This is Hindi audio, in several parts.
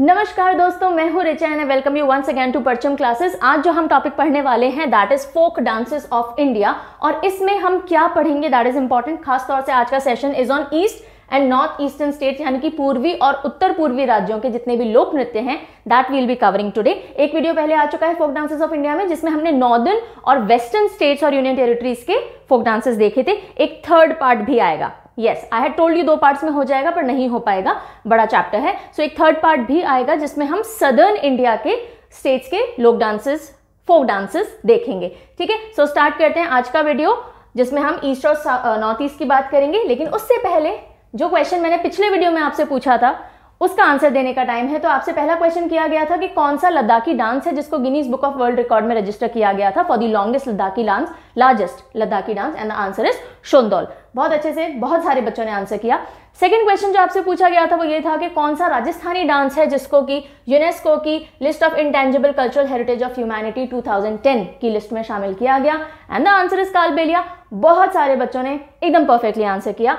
नमस्कार दोस्तों, मैं हूँ Richa and welcome you once again to Parcham classes. आज जो हम टॉपिक पढ़ने वाले हैं that is folk dances of India, और इसमें हम क्या पढ़ेंगे दैट इज इंपॉर्टेंट। खासतौर से आज का session is on east and north eastern states, यानी कि पूर्वी और उत्तर पूर्वी राज्यों के जितने भी लोक नृत्य हैं that will be covering today. एक वीडियो पहले आ चुका है फोक डांसेस ऑफ इंडिया में, जिसमें हमने नॉर्दर्न और वेस्टर्न स्टेट्स और यूनियन टेरिटरीज के फोक डांसेस देखे थे। एक थर्ड पार्ट भी आएगा, yes I have told you दो पार्ट्स में हो जाएगा पर नहीं हो पाएगा, बड़ा चैप्टर है। सो एक थर्ड पार्ट भी आएगा जिसमें हम सदर्न इंडिया के स्टेट्स के लोक डांसेस फोक डांसेस देखेंगे, ठीक है। सो स्टार्ट करते हैं आज का वीडियो जिसमें हम ईस्ट और नॉर्थ ईस्ट की बात करेंगे। लेकिन उससे पहले जो क्वेश्चन मैंने पिछले वीडियो में आपसे पूछा था उसका आंसर देने का टाइम है। तो आपसे पहला क्वेश्चन किया गया था कि कौन सा लद्दाखी डांस है जिसको Guinness book of world record में रजिस्टर किया गया था for the longest Ladakhi dance, largest Ladakhi dance, and the answer is Shondol. बहुत अच्छे से बहुत सारे बच्चों ने आंसर किया। सेकंड क्वेश्चन जो आपसे पूछा गया था वो ये था कि कौन सा राजस्थानी डांस है जिसको कि यूनेस्को की list of intangible cultural heritage of humanity 2010 की लिस्ट में शामिल किया गया, and the answer is Kalbelia. बहुत सारे बच्चों ने एकदम परफेक्टली आंसर किया,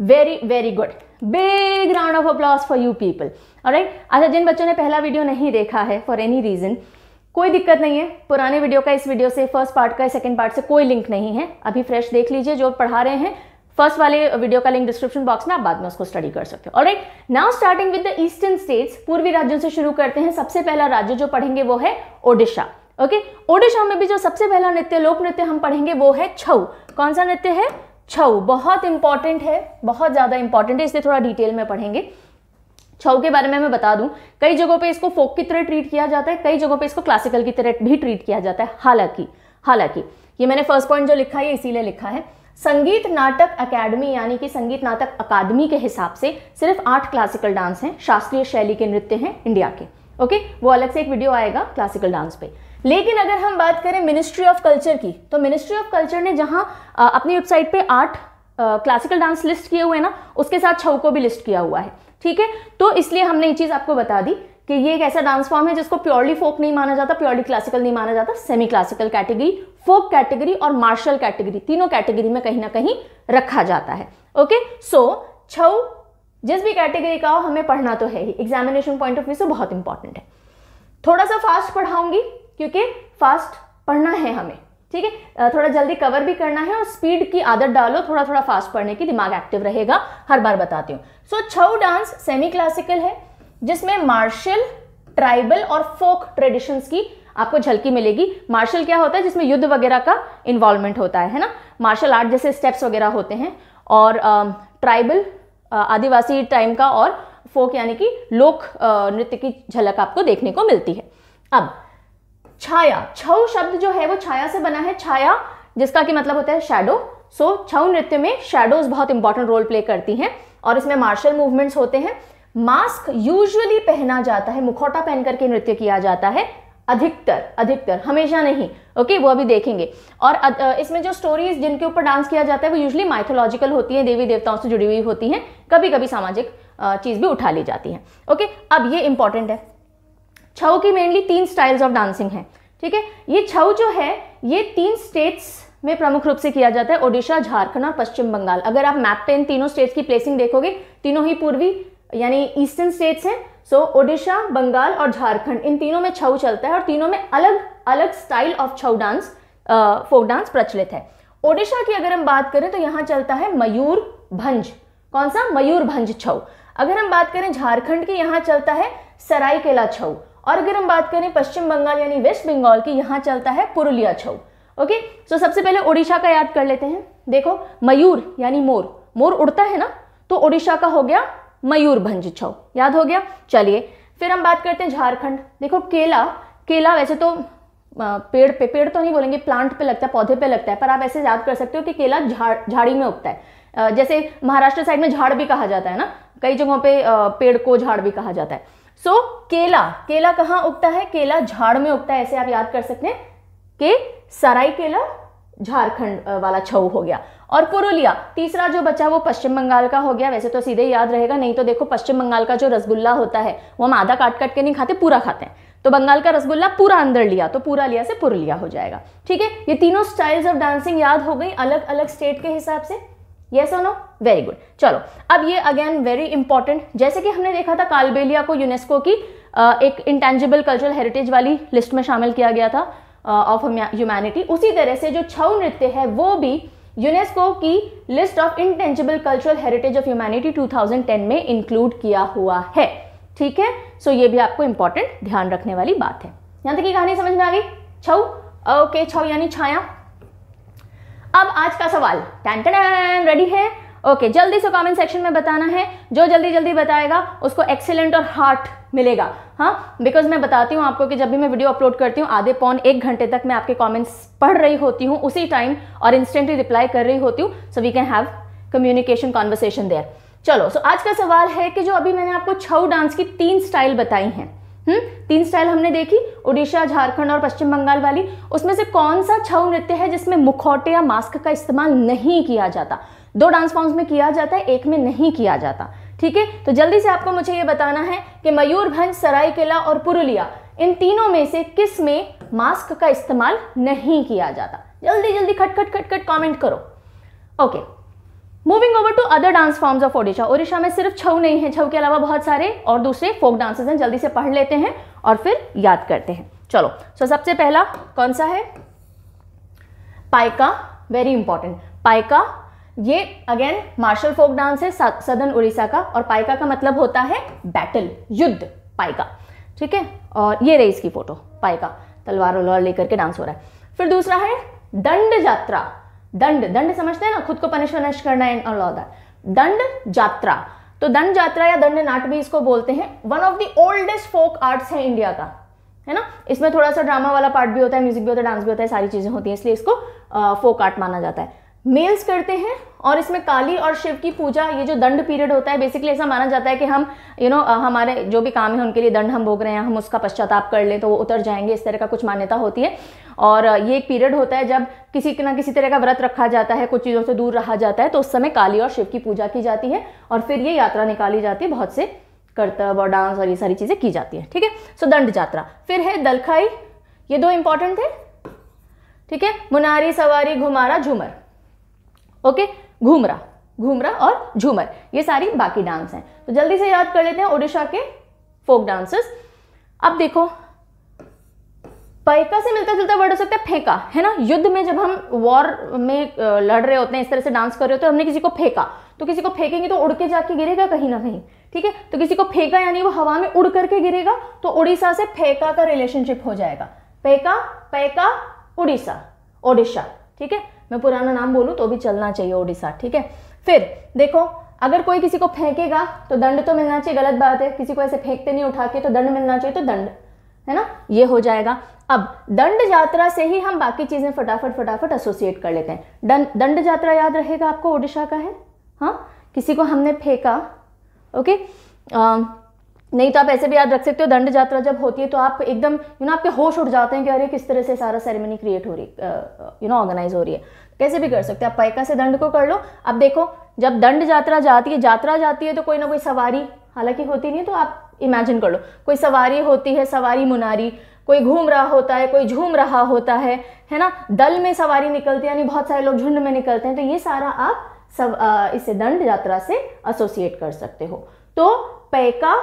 very very good, big round of applause for you people. Alright, अच्छा जिन बच्चों ने पहला वीडियो नहीं देखा है फॉर एनी रीजन, कोई दिक्कत नहीं है। पुराने वीडियो का इस वीडियो से, फर्स्ट पार्ट का सेकंड पार्ट से कोई लिंक नहीं है, अभी फ्रेश देख लीजिए। जो पढ़ा रहे हैं फर्स्ट वाले वीडियो का लिंक डिस्क्रिप्शन बॉक्स में, आप बाद में उसको स्टडी कर सकते हो। Alright, now starting with the eastern states, पूर्वी राज्यों से शुरू करते हैं। सबसे पहला राज्य जो पढ़ेंगे वो है ओडिशा। ओके, ओडिशा में भी जो सबसे पहला नृत्य लोक नृत्य हम पढ़ेंगे वो है छऊ। कौन सा नृत्य है? छऊ। बहुत इंपॉर्टेंट है, बहुत ज़्यादा इंपॉर्टेंट है, इसलिए थोड़ा डिटेल में पढ़ेंगे। छऊ के बारे में मैं बता दूं, कई जगहों पे इसको फोक की तरह ट्रीट किया जाता है, कई जगहों पे इसको क्लासिकल की तरह भी ट्रीट किया जाता है। हालांकि ये मैंने फर्स्ट पॉइंट जो लिखा है इसीलिए लिखा है, संगीत नाटक अकादमी यानी कि संगीत नाटक अकादमी के हिसाब से सिर्फ 8 क्लासिकल डांस हैं, शास्त्रीय शैली के नृत्य हैं इंडिया के। ओके, वो अलग से एक वीडियो आएगा क्लासिकल डांस पे। लेकिन अगर हम बात करें मिनिस्ट्री ऑफ कल्चर की, तो मिनिस्ट्री ऑफ कल्चर ने जहां अपनी वेबसाइट पे 8 क्लासिकल डांस लिस्ट किए हुए हैं ना, उसके साथ छऊ को भी लिस्ट किया हुआ है, ठीक है। तो इसलिए हमने ये चीज़ आपको बता दी कि ये एक ऐसा डांस फॉर्म है जिसको प्योरली फोक नहीं माना जाता, प्योरली क्लासिकल नहीं माना जाता, semi classical category, folk category और मार्शल कैटेगरी, तीनों कैटेगरी में कहीं ना कहीं रखा जाता है। ओके, सो छऊ जिस भी कैटेगरी का हो हमें पढ़ना तो है ही, एग्जामिनेशन पॉइंट ऑफ व्यू से बहुत इंपॉर्टेंट है। थोड़ा सा फास्ट पढ़ाऊंगी क्योंकि फास्ट पढ़ना है हमें, ठीक है, थोड़ा जल्दी कवर भी करना है, और स्पीड की आदत डालो, थोड़ा थोड़ा फास्ट पढ़ने की, दिमाग एक्टिव रहेगा, हर बार बताती हूँ। So Chhau dance semi classical है जिसमें मार्शल, ट्राइबल और फोक ट्रेडिशंस की आपको झलकी मिलेगी। मार्शल क्या होता है? जिसमें युद्ध वगैरह का इन्वॉल्वमेंट होता है ना, मार्शल आर्ट जैसे स्टेप्स वगैरह होते हैं, और ट्राइबल आदिवासी टाइम का, और फोक यानी कि लोक नृत्य की झलक आपको देखने को मिलती है। अब छाया, छऊ शब्द जो है वो छाया से बना है, छाया जिसका कि मतलब होता है शैडो। सो छऊ नृत्य में शैडोज बहुत इंपॉर्टेंट रोल प्ले करती हैं, और इसमें मार्शल मूवमेंट्स होते हैं। मास्क यूजुअली पहना जाता है, मुखौटा पहन करके नृत्य किया जाता है अधिकतर, हमेशा नहीं, ओके, वो अभी देखेंगे। और इसमें जो स्टोरीज जिनके ऊपर डांस किया जाता है वो यूजुअली माइथोलॉजिकल होती हैं, देवी देवताओं से जुड़ी हुई होती हैं, कभी कभी सामाजिक चीज़ भी उठा ली जाती है। ओके, अब ये इंपॉर्टेंट है। छऊ की मेनली 3 स्टाइल्स ऑफ डांसिंग हैं, ठीक है। ये छऊ जो है ये 3 स्टेट्स में प्रमुख रूप से किया जाता है, ओडिशा, झारखंड और पश्चिम बंगाल। अगर आप मैप पे इन तीनों स्टेट्स की प्लेसिंग देखोगे, तीनों ही पूर्वी यानी ईस्टर्न स्टेट्स हैं। सो ओडिशा, बंगाल और झारखंड, इन तीनों में छऊ चलता है, और तीनों में अलग अलग style of Chhau dance, folk dance प्रचलित है। ओडिशा की अगर हम बात करें तो यहाँ चलता है मयूरभंज। कौन सा? मयूरभंज छऊ। अगर हम बात करें झारखंड की, यहाँ चलता है सरायकेला छऊ, और अगर हम बात करें पश्चिम बंगाल यानी वेस्ट बंगाल की, यहाँ चलता है पुरुलिया छऊ। ओके, सो सबसे पहले ओडिशा का याद कर लेते हैं। देखो, मयूर यानी मोर, मोर उड़ता है ना, तो ओडिशा का हो गया मयूरभंज छऊ, याद हो गया। चलिए फिर हम बात करते हैं झारखंड। देखो, केला, केला वैसे तो पेड़ तो नहीं बोलेंगे, प्लांट पे लगता है, पौधे पे लगता है, पर आप ऐसे याद कर सकते हो कि केला झाड़ी में उगता है। जैसे महाराष्ट्र साइड में झाड़ भी कहा जाता है ना, कई जगहों पे पेड़ को झाड़ भी कहा जाता है। सो केला कहाँ उगता है? केला झाड़ में उगता है, ऐसे आप याद कर सकते हैं कि सरायकेला झारखंड वाला छऊ हो गया। और पुरुलिया, तीसरा जो बचा वो पश्चिम बंगाल का हो गया। वैसे तो सीधे याद रहेगा, नहीं तो देखो पश्चिम बंगाल का जो रसगुल्ला होता है वो हम आधा काट काट के नहीं खाते, पूरा खाते हैं, तो बंगाल का रसगुल्ला पूरा अंदर लिया, तो पूरा लिया से पुरुलिया हो जाएगा, ठीक है। ये तीनों स्टाइल्स ऑफ डांसिंग याद हो गई, अलग अलग स्टेट के हिसाब से, यस और नो? Very good. चलो अब ये अगेन वेरी इंपॉर्टेंट, जैसे कि हमने देखा था कालबेलिया को यूनेस्को की एक इंटेंजिबल कल्चरल हेरिटेज वाली लिस्ट में शामिल किया गया था ऑफ ह्यूमैनिटी, उसी तरह से जो छऊ नृत्य है वो भी यूनेस्को की list of intangible cultural heritage of humanity 2010 में इंक्लूड किया हुआ है। ठीक है, सो ये भी आपको इंपॉर्टेंट ध्यान रखने वाली बात है। यहाँ तक की कहानी समझ में आ गई? छऊ, ओके, छऊ यानी छाया। अब आज का सवाल टन टन, रेडी है? ओके, जल्दी से कमेंट सेक्शन में बताना है, जो जल्दी जल्दी बताएगा उसको एक्सेलेंट और हार्ट मिलेगा। हाँ, बिकॉज मैं बताती हूँ आपको कि जब भी मैं वीडियो अपलोड करती हूँ आधे पौन एक घंटे तक मैं आपके कमेंट्स पढ़ रही होती हूँ उसी टाइम और इंस्टेंटली रिप्लाई कर रही होती हूँ, so we can have communication conversation there. चलो, सो आज का सवाल है कि जो अभी मैंने आपको छऊ डांस की 3 स्टाइल बताई हैं, तीन स्टाइल हमने देखी, उड़ीसा, झारखंड और पश्चिम बंगाल वाली, उसमें से कौन सा छऊ नृत्य है जिसमें मुखौटे या मास्क का इस्तेमाल नहीं किया जाता? 2 डांस फॉर्म्स में किया जाता है, एक में नहीं किया जाता। ठीक है, तो जल्दी से आपको मुझे ये बताना है कि मयूरभंज, सरायकेला और पुरुलिया, इन तीनों में से किस में मास्क का इस्तेमाल नहीं किया जाता? जल्दी जल्दी खटखट खटखट कमेंट करो। Okay, moving over to other dance forms of Odisha. Odisha में सिर्फ छऊ नहीं है, छऊ के अलावा बहुत सारे और दूसरे फोक डांसेस हैं। जल्दी से पढ़ लेते हैं और फिर याद करते हैं। चलो, सो सबसे पहला कौन सा है? Paika, very important. पाइका ये अगेन मार्शल फोक डांस है सदर्न उड़ीसा का, और पाइका का मतलब होता है बैटल, युद्ध, पाइका। ठीक है, और ये रही इसकी फोटो, पाइका तलवार वलवार लेकर के डांस हो रहा है। फिर दूसरा है दंड यात्रा। दंड, दंड समझते हैं ना, खुद को पनिश वनिश करना एंड ऑल ऑफ दैट, दंड यात्रा। तो दंड यात्रा या दंड नाट भी इसको बोलते हैं, one of the oldest folk arts है इंडिया का, है ना। इसमें थोड़ा सा ड्रामा वाला पार्ट भी होता है, म्यूजिक भी होता है, डांस भी होता है, सारी चीजें होती हैं, इसलिए इसको फोक आर्ट माना जाता है। मेल्स करते हैं और इसमें काली और शिव की पूजा, ये जो दंड पीरियड होता है, बेसिकली ऐसा माना जाता है कि हम हमारे जो भी काम है उनके लिए दंड हम भोग रहे हैं, हम उसका पश्चाताप कर लें तो वो उतर जाएंगे, इस तरह का कुछ मान्यता होती है। और ये एक पीरियड होता है जब किसी ना किसी तरह का व्रत रखा जाता है, कुछ चीज़ों से दूर रहा जाता है, तो उस समय काली और शिव की पूजा की जाती है और फिर ये यात्रा निकाली जाती है, बहुत से कर्तव्य और डांस और ये सारी चीज़ें की जाती हैं। ठीक है, सो दंड यात्रा। फिर है दलखाई, ये 2 इंपॉर्टेंट है। ठीक है, मुनारी, सवारी, घुमारा, झूमर। ओके, घूमरा, घूमरा और झूमर, ये सारी बाकी डांस हैं। तो जल्दी से याद कर लेते हैं ओडिशा के फोक डांसेस। अब देखो, पैका से मिलता जुलता वर्ड हो सकता है फेंका, है ना। युद्ध में जब हम वॉर में लड़ रहे होते हैं, इस तरह से डांस कर रहे होते हैं, हमने किसी को फेंका, तो किसी को फेंकेंगे तो उड़ के जाके गिरेगा कहीं ना कहीं। ठीक है, तो किसी को फेंका यानी वो हवा में उड़ करके गिरेगा, तो उड़ीसा से फेंका का रिलेशनशिप हो जाएगा। पैका, पैका, उड़ीसा, ओडिशा। ठीक है, मैं पुराना नाम बोलूँ तो भी चलना चाहिए, ओडिशा। ठीक है, फिर देखो, अगर कोई किसी को फेंकेगा तो दंड तो मिलना चाहिए, गलत बात है, किसी को ऐसे फेंकते नहीं उठा के, तो दंड मिलना चाहिए, तो दंड, है ना, ये हो जाएगा। अब दंड यात्रा से ही हम बाकी चीज़ें फटाफट एसोसिएट कर लेते हैं। दंड यात्रा याद रहेगा आपको, ओडिशा का है। हाँ, किसी को हमने फेंका, ओके, नहीं तो आप ऐसे भी याद रख सकते हो, दंड यात्रा जब होती है तो आप एकदम आपके होश उड़ जाते हैं कि अरे किस तरह से सारा सेरेमनी क्रिएट हो रही है, ऑर्गेनाइज हो रही है, कैसे भी कर सकते हैं आप। पैका से दंड को कर लो। अब देखो, जब दंड यात्रा जाती है, तो कोई ना कोई सवारी, हालांकि होती नहीं, तो आप इमेजिन कर लो, कोई सवारी होती है, सवारी मुनारी, कोई घूम रहा होता है, कोई झूम रहा होता है, है ना। दल में सवारी निकलती है, यानी बहुत सारे लोग झुंड में निकलते हैं, तो ये सारा आप इसे दंड यात्रा से एसोसिएट कर सकते हो। तो पैका,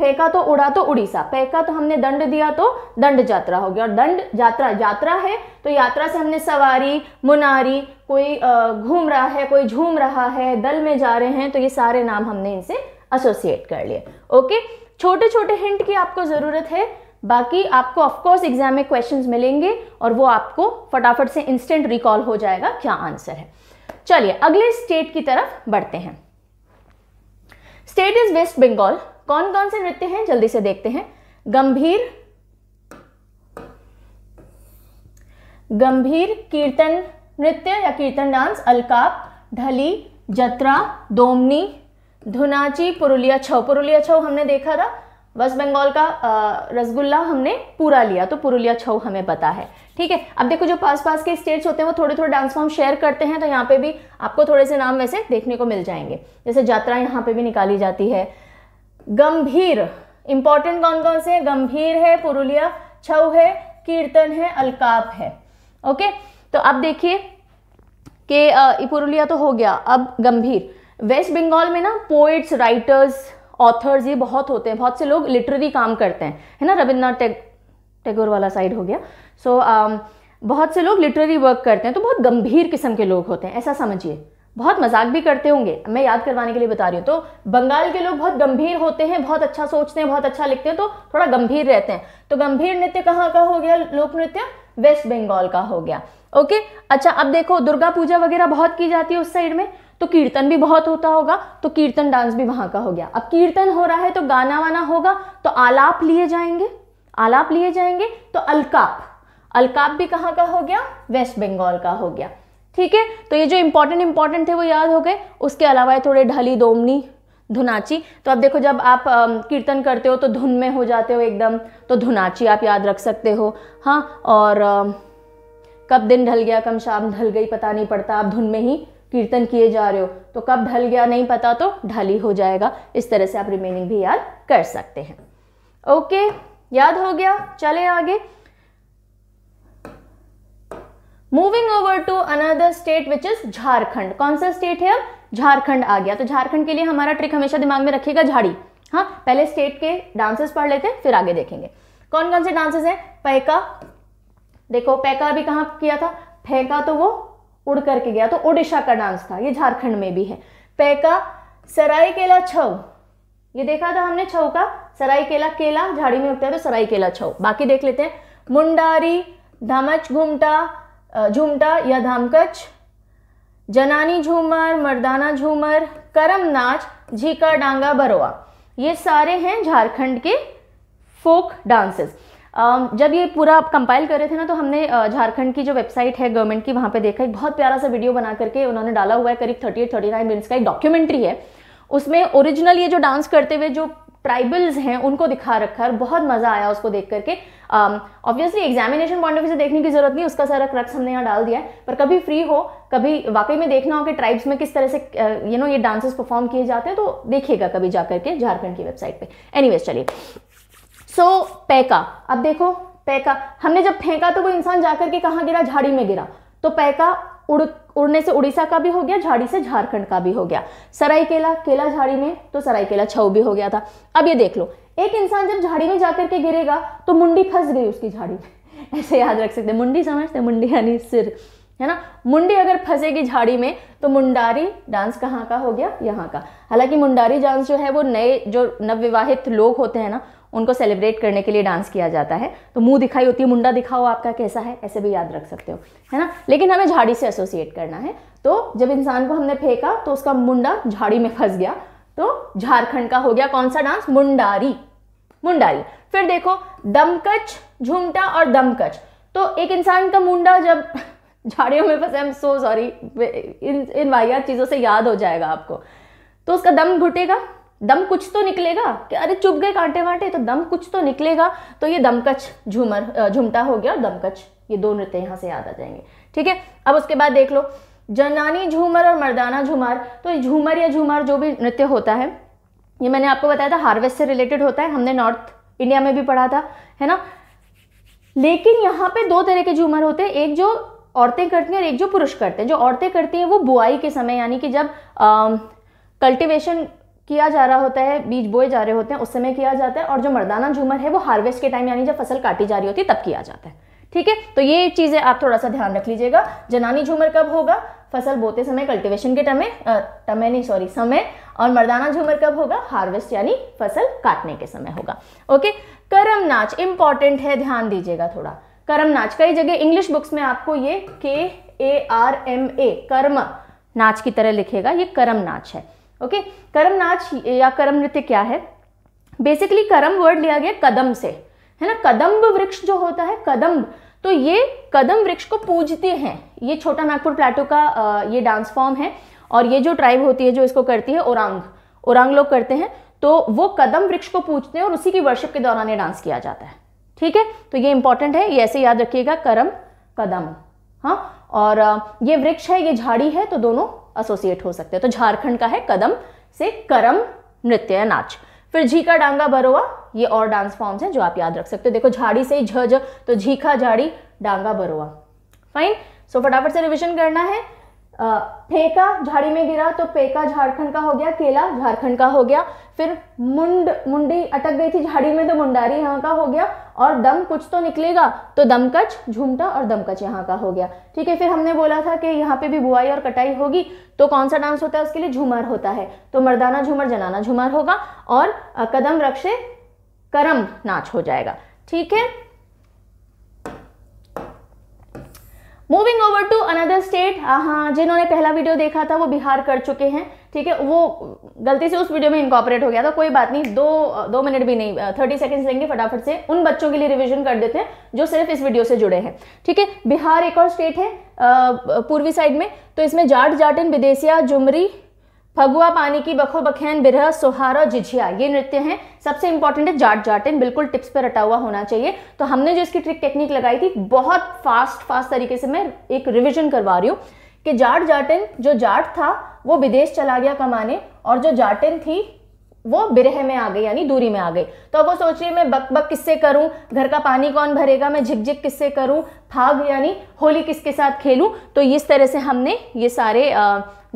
फेंका तो उड़ा तो उड़ीसा, पैका तो हमने दंड दिया तो दंड यात्रा हो गया, और दंड यात्रा यात्रा है तो यात्रा से हमने सवारी, मुनारी, कोई घूम रहा है, कोई झूम रहा है, दल में जा रहे हैं, तो ये सारे नाम हमने इनसे एसोसिएट कर लिए। ओके, छोटे छोटे हिंट की आपको ज़रूरत है, बाकी आपको ऑफकोर्स एग्जाम में क्वेश्चंस मिलेंगे और वो आपको फटाफट से इंस्टेंट रिकॉल हो जाएगा क्या आंसर है। चलिए अगले स्टेट की तरफ बढ़ते हैं। State is waste Bengal. कौन कौन से नृत्य हैं जल्दी से देखते हैं। गंभीर, गंभीर कीर्तन नृत्य या कीर्तन डांस, अलकाप, ढली, जत्रा, दोमनी, धुनाची, पुरुलिया छऊ। पुरुलिया छऊ हमने देखा था, वेस्ट बंगाल का रसगुल्ला हमने पूरा लिया, तो पुरुलिया छऊ हमें पता है। ठीक है, अब देखो जो पास पास के स्टेट्स होते हैं वो थोड़े थोड़े डांस फॉर्म शेयर करते हैं, तो यहाँ पे भी आपको थोड़े से नाम वैसे देखने को मिल जाएंगे, जैसे यात्रा यहाँ पे भी निकाली जाती है। गंभीर, इंपॉर्टेंट कौन कौन से हैं? गंभीर है, पुरुलिया छऊ है, कीर्तन है, अलकाप है। ओके, तो अब देखिए कि पुरुलिया तो हो गया, अब गंभीर। वेस्ट बंगाल में ना पोइट्स, राइटर्स, ऑथर्स ये बहुत होते हैं, बहुत से लोग लिटरेरी काम करते हैं, है ना। रविन्द्रनाथ टैगोर वाला साइड हो गया। सो बहुत से लोग लिटरेरी वर्क करते हैं, तो बहुत गंभीर किस्म के लोग होते हैं, ऐसा समझिए। बहुत मजाक भी करते होंगे, मैं याद करवाने के लिए बता रही हूँ। तो बंगाल के लोग बहुत गंभीर होते हैं, बहुत अच्छा सोचते हैं, बहुत अच्छा लिखते हैं, तो थोड़ा गंभीर रहते हैं। तो गंभीर नृत्य कहाँ का हो गया? लोक नृत्य वेस्ट बंगाल का हो गया। ओके, अच्छा अब देखो दुर्गा पूजा वगैरह बहुत की जाती है उस साइड में, तो कीर्तन भी बहुत होता होगा, तो कीर्तन डांस भी वहाँ का हो गया। अब कीर्तन हो रहा है तो गाना वाना होगा, तो आलाप लिए जाएंगे, आलाप लिए जाएंगे। तो अलकाप, अलकाप भी कहाँ का हो गया? वेस्ट बंगाल का हो गया। ठीक है, तो ये जो इम्पॉर्टेंट थे वो याद हो गए। उसके अलावा थोड़े ढली, दोमनी, धुनाची। तो अब देखो जब आप कीर्तन करते हो तो धुन में हो जाते हो एकदम, तो धुनाची आप याद रख सकते हो। हाँ, और कब दिन ढल गया कब शाम ढल गई पता नहीं पड़ता, आप धुन में ही कीर्तन किए जा रहे हो, तो कब ढल गया नहीं पता, तो ढली हो जाएगा। इस तरह से आप रिमेनिंग भी याद कर सकते हैं। ओके, याद हो गया, चले आगे। Moving over to another state which is Jharkhand. कौन सा स्टेट है? अब झारखंड आ गया। तो झारखंड के लिए हमारा ट्रिक हमेशा दिमाग में रखिएगा, झाड़ी। हाँ, पहले स्टेट के डांसेस पढ़ लेते हैं, फिर आगे देखेंगे कौन कौन से डांसेस हैं। पैका, देखो पैका भी कहाँ किया था? फेंका, तो वो उड़ करके गया, तो उड़ीसा का डांस था, ये झारखंड में भी है पैका। सरायकेला छऊ, ये देखा था हमने छऊ का, सरायकेला, केला झाड़ी में उगता है तो सरायकेला छऊ। बाकी देख लेते हैं। मुंडारी, धमच, झूमटा या धामकच, जनानी झूमर, मर्दाना झूमर, करम नाच, झीका डांगा, बरोआ, ये सारे हैं झारखंड के फोक डांसेस। जब ये पूरा आप कंपाइल कर रहे थे ना, तो हमने झारखंड की जो वेबसाइट है गवर्नमेंट की, वहाँ पे देखा एक बहुत प्यारा सा वीडियो बना करके उन्होंने डाला हुआ है, करीब 38-39 मिनट्स का एक डॉक्यूमेंट्री है। उसमें ओरिजिनल ये जो डांस करते हुए जो ट्राइबल्स हैं उनको दिखा रखा है, बहुत मजा आया उसको देख करके। Obviously examination point of view से देखने की जरूरत नहीं, उसका सारा क्रक्स हमने यहाँ डाल दिया है। पर कभी फ्री हो, कभी वाकई में देखना हो कि ट्राइब्स में किस तरह से ये डांसेस परफॉर्म किए जाते हैं, तो देखिएगा कभी जा करके झारखंड की वेबसाइट पे। एनीवेज, चलिए। सो पैका, अब देखो पैका हमने जब फेंका तो वो इंसान जाकर के कहाँ गिरा? झाड़ी में गिरा। तो पैका उड़ने से उड़ीसा का भी हो गया, झाड़ी से झारखंड का भी हो गया। सरायकेला, केला झाड़ी में, तो सरायकेला छऊ भी हो गया था। अब ये देख लो, एक इंसान जब झाड़ी में जाकर के गिरेगा तो मुंडी फंस गई उसकी झाड़ी में, ऐसे याद रख सकते हैं। मुंडी समझते हैं, मुंडी यानी सिर, है ना। मुंडी अगर फंसेगी झाड़ी में तो मुंडारी डांस कहाँ का हो गया? यहाँ का। हालांकि मुंडारी डांस जो है वो नए जो नवविवाहित लोग होते हैं ना, उनको सेलिब्रेट करने के लिए डांस किया जाता है। तो मुंह दिखाई होती है, मुंडा दिखाओ आपका कैसा है, ऐसे भी याद रख सकते हो, है ना। लेकिन हमें झाड़ी से एसोसिएट करना है, तो जब इंसान को हमने फेंका तो उसका मुंडा झाड़ी में फंस गया, तो झारखंड का हो गया कौन सा डांस? मुंडारी, मुंडारी। फिर देखो दमकच, झुमटा और दमकच। तो एक इंसान का मुंडा जब झाड़ियों में फंसे, आई एम सो सॉरी, इन वाहियात चीज़ों से याद हो जाएगा आपको, तो उसका दम घुटेगा, दम कुछ तो निकलेगा कि अरे चुभ गए कांटे वांटे, तो दम कुछ तो निकलेगा। तो ये दमकच, झूमर, झुमटा हो गया और दमकच, ये दो नृत्य यहाँ से याद आ जाएंगे। ठीक है, अब उसके बाद देख लो जनानी झूमर और मर्दाना झूमर। तो ये झूमर या झूमर जो भी नृत्य होता है, ये मैंने आपको बताया था हार्वेस्ट से रिलेटेड होता है, हमने नॉर्थ इंडिया में भी पढ़ा था, है ना। लेकिन यहाँ पे दो तरह के झूमर होते हैं, एक जो औरतें करती हैं और एक जो पुरुष करते हैं। जो औरतें करती हैं वो बुआई के समय, यानी कि जब कल्टिवेशन किया जा रहा होता है, बीज बोए जा रहे होते हैं, उस समय किया जाता है। और जो मर्दाना झूमर है वो हार्वेस्ट के टाइम, यानी जब फसल काटी जा रही होती है तब किया जाता है। ठीक है, तो ये चीज़ें आप थोड़ा सा ध्यान रख लीजिएगा। जनानी झूमर कब होगा? फसल बोते समय, कल्टिवेशन के समय। और मर्दाना झूमर कब होगा? हार्वेस्ट यानी फसल काटने के समय होगा। ओके, करम नाच इंपॉर्टेंट है, ध्यान दीजिएगा थोड़ा। करम नाच कई जगह इंग्लिश बुक्स में आपको ये KARMA कर्म नाच की तरह लिखेगा, ये करम नाच है। ओके, करम नाच या करम नृत्य क्या है? बेसिकली करम वर्ड लिया गया कदम से, है ना। कदम्ब वृक्ष जो होता है, कदम्ब, तो ये कदम वृक्ष को पूजते हैं। ये छोटा नागपुर प्लेटो का ये डांस फॉर्म है, और ये जो ट्राइब होती है जो इसको करती है, ओरांग, ओरांग लोग करते हैं, तो वो कदम वृक्ष को पूजते हैं और उसी की वर्शिप के दौरान ये डांस किया जाता है। ठीक है, तो ये इंपॉर्टेंट है, ये ऐसे याद रखिएगा, करम, कदम। हाँ, और ये वृक्ष है, ये झाड़ी है, तो दोनों एसोसिएट हो सकते हैं। तो झारखंड का है कदम से करम नृत्य या नाच। फिर झीका डांगा बरोआ, ये और डांस फॉर्म्स हैं जो आप याद रख सकते हो। देखो झाड़ी से झ, तो झीखा झाड़ी, डांगा बरोआ। फाइन, सो फटाफट से रिवीजन करना है। फेंका झाड़ी में गिरा तो पेका झारखंड का हो गया, केला झारखंड का हो गया, फिर मुंडी अटक गई थी झाड़ी में तो मुंडारी यहाँ का हो गया, और दम कुछ तो निकलेगा तो दमकच, झूमटा और दमकच यहाँ का हो गया। ठीक है, फिर हमने बोला था कि यहाँ पे भी बुआई और कटाई होगी तो कौन सा डांस होता है, उसके लिए झूमर होता है, तो मर्दाना झूमर जनाना झूमर होगा और कदम रक्षे करम नाच हो जाएगा। ठीक है, moving over to another state. हाँ, जिन्होंने पहला वीडियो देखा था वो बिहार कर चुके हैं। ठीक है, वो गलती से उस वीडियो में इनकॉर्पोरेट हो गया था, कोई बात नहीं, दो मिनट भी नहीं, 30 सेकेंड्स लेंगे, फटाफट से उन बच्चों के लिए रिवीजन कर देते हैं जो सिर्फ इस वीडियो से जुड़े हैं। ठीक है, बिहार एक और स्टेट है पूर्वी साइड में, तो इसमें जाट, जाटिन, विदेशिया, जुमरी, फगुआ, पानी की, बखो, बखैन, बिरह, सोहारा, जिझिया, ये नृत्य हैं। सबसे इंपॉर्टेंट है जाट जाटिन, बिल्कुल टिप्स पर रटा हुआ होना चाहिए। तो हमने जो इसकी ट्रिक टेक्निक लगाई थी, बहुत फास्ट तरीके से मैं एक रिवीजन करवा रही हूँ कि जाट जाटिन, जो जाट था वो विदेश चला गया कमाने, और जो जाटिन थी वो बिरह में आ गई, यानी दूरी में आ गई। तो अब वो सोच रही है मैं बक बक किससे करूं, घर का पानी कौन भरेगा, मैं झिकझिक किससे करूं, फाग यानी होली किसके साथ खेलूं। तो इस तरह से हमने ये सारे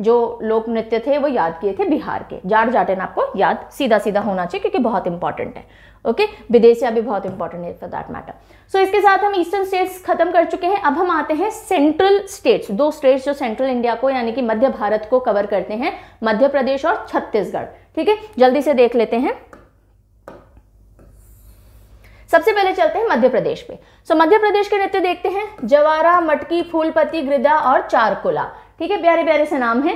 जो लोक नृत्य थे वो याद किए थे बिहार के। जाट जाटिन आपको याद सीधा होना चाहिए क्योंकि बहुत इंपॉर्टेंट है। ओके, विदेशिया भी बहुत इंपॉर्टेंट है फॉर दैट मैटर। सो इसके साथ हम ईस्टर्न स्टेट्स खत्म कर चुके हैं। अब हम आते हैं सेंट्रल स्टेट्स, दो स्टेट्स जो सेंट्रल इंडिया को यानी कि मध्य भारत को कवर करते हैं, मध्य प्रदेश और छत्तीसगढ़। ठीक है, जल्दी से देख लेते हैं। सबसे पहले चलते हैं मध्य प्रदेश पे। सो मध्य प्रदेश के नृत्य देखते हैं, जवारा, मटकी, फूलपति, गृदा और चारकुला। ठीक है, प्यारे प्यारे से नाम है,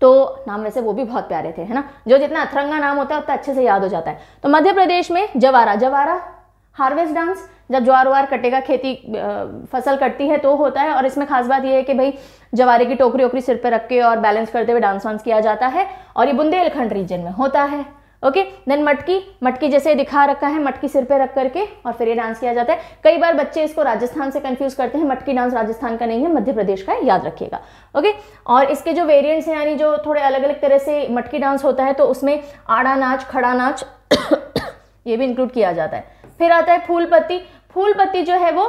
तो नाम वैसे वो भी बहुत प्यारे थे, है ना, जो जितना अथरंगा नाम होता है उतना अच्छे से याद हो जाता है। तो मध्य प्रदेश में जवारा हार्वेस्ट डांस, जब ज्वार वार कटेगा, खेती फसल कटती है तो होता है, और इसमें खास बात यह है कि भाई जवारे की टोकरी ओकरी सिर पे रख के और बैलेंस करते हुए डांस किया जाता है, और ये बुंदेलखंड रीजन में होता है। ओके, देन मटकी जैसे दिखा रखा है, मटकी सिर पे रख करके और फिर ये डांस किया जाता है। कई बार बच्चे इसको राजस्थान से कंफ्यूज करते हैं, मटकी डांस राजस्थान का नहीं है, मध्य प्रदेश का है, याद रखिएगा। ओके, और इसके जो वेरिएंट्स हैं यानी जो थोड़े अलग अलग तरह से मटकी डांस होता है, तो उसमें आड़ा नाच, खड़ा नाच ये भी इंक्लूड किया जाता है। फिर आता है फूलपत्ती जो है वो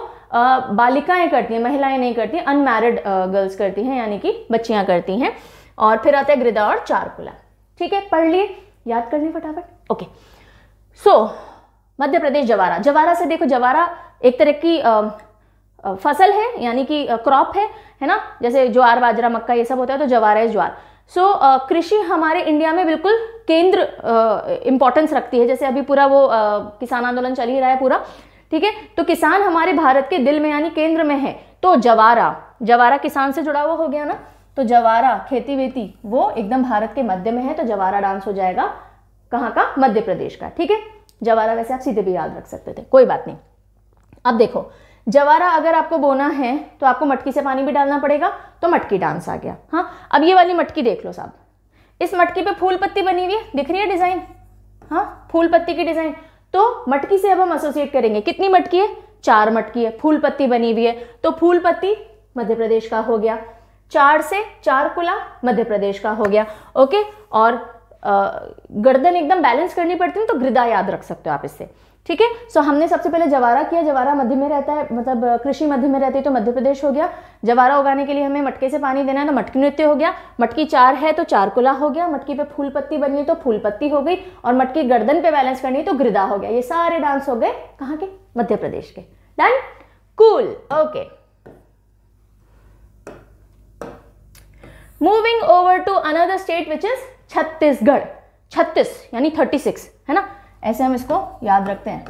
बालिकाएं करती हैं, महिलाएं नहीं करती, अनमैरिड गर्ल्स करती हैं, यानी कि बच्चियां करती हैं। और फिर आता है गृदा और चारकुला। ठीक है, पढ़ लिए, याद करने फटाफट। ओके, सो मध्य प्रदेश जवारा से देखो, जवारा एक तरह की फसल है यानी कि क्रॉप है ना, जैसे ज्वार, बाजरा, मक्का ये सब होता है, तो जवारा है ज्वार। सो कृषि हमारे इंडिया में बिल्कुल केंद्र इंपॉर्टेंस रखती है, जैसे अभी पूरा वो किसान आंदोलन चल ही रहा है पूरा। ठीक है, तो किसान हमारे भारत के दिल में यानी केंद्र में है, तो जवारा किसान से जुड़ा हुआ हो गया ना, तो जवारा खेती वेती वो एकदम भारत के मध्य में है, तो जवारा डांस हो जाएगा कहाँ का, मध्य प्रदेश का। ठीक है, जवारा वैसे आप सीधे भी याद रख सकते थे, कोई बात नहीं। अब देखो, जवारा अगर आपको बोना है तो आपको मटकी से पानी भी डालना पड़ेगा, तो मटकी डांस आ गया। हाँ, अब ये वाली मटकी देख लो साहब, इस मटकी पे फूल पत्ती बनी हुई है, दिख रही है डिजाइन, हाँ फूल पत्ती की डिजाइन, तो मटकी से अब हम एसोसिएट करेंगे। कितनी मटकी है, 4 मटकी है, फूल पत्ती बनी हुई है, तो फूल पत्ती मध्य प्रदेश का हो गया, 4 से चारकुला मध्य प्रदेश का हो गया। ओके, और गर्दन एकदम बैलेंस करनी पड़ती है, तो गृदा याद रख सकते हो आप इससे। ठीक है, सो हमने सबसे पहले जवारा किया, जवारा मध्य में रहता है, मतलब कृषि मध्य में रहती है, तो मध्य प्रदेश हो गया। जवारा उगाने के लिए हमें मटके से पानी देना है, तो मटकी नृत्य हो गया। मटकी 4 है तो चारकुला हो गया, मटकी पे फूल पत्ती बनी है तो फूल पत्ती हो गई, और मटकी गर्दन पे बैलेंस करनी है तो गृदा हो गया। ये सारे डांस हो गए कहाँ के, मध्य प्रदेश के। Done, cool, okay. Moving over to another state which is Chhattisgarh. 36 यानी 36 है ना, ऐसे हम इसको याद रखते हैं।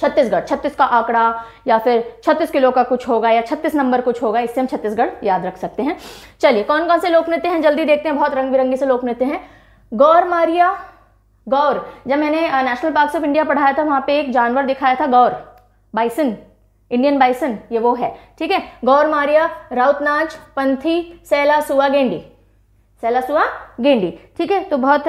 छत्तीसगढ़, 36 का आंकड़ा या फिर 36 किलो का कुछ होगा या 36 नंबर कुछ होगा, इससे हम छत्तीसगढ़ याद रख सकते हैं। चलिए, कौन कौन से लोक नृत्य हैं जल्दी देखते हैं, बहुत रंग बिरंगे से लोक नृत्य हैं। गौर मारिया, गौर, जब मैंने नेशनल पार्क्स ऑफ इंडिया पढ़ाया था वहाँ पे एक जानवर दिखाया था, गौर, बाइसन, इंडियन बाइसन, ये वो है। ठीक है, गौर मारिया, राउत नाच, पंथी, सैला सुआ, गेंडी, सैलासुआ, गेंडी। ठीक है, तो बहुत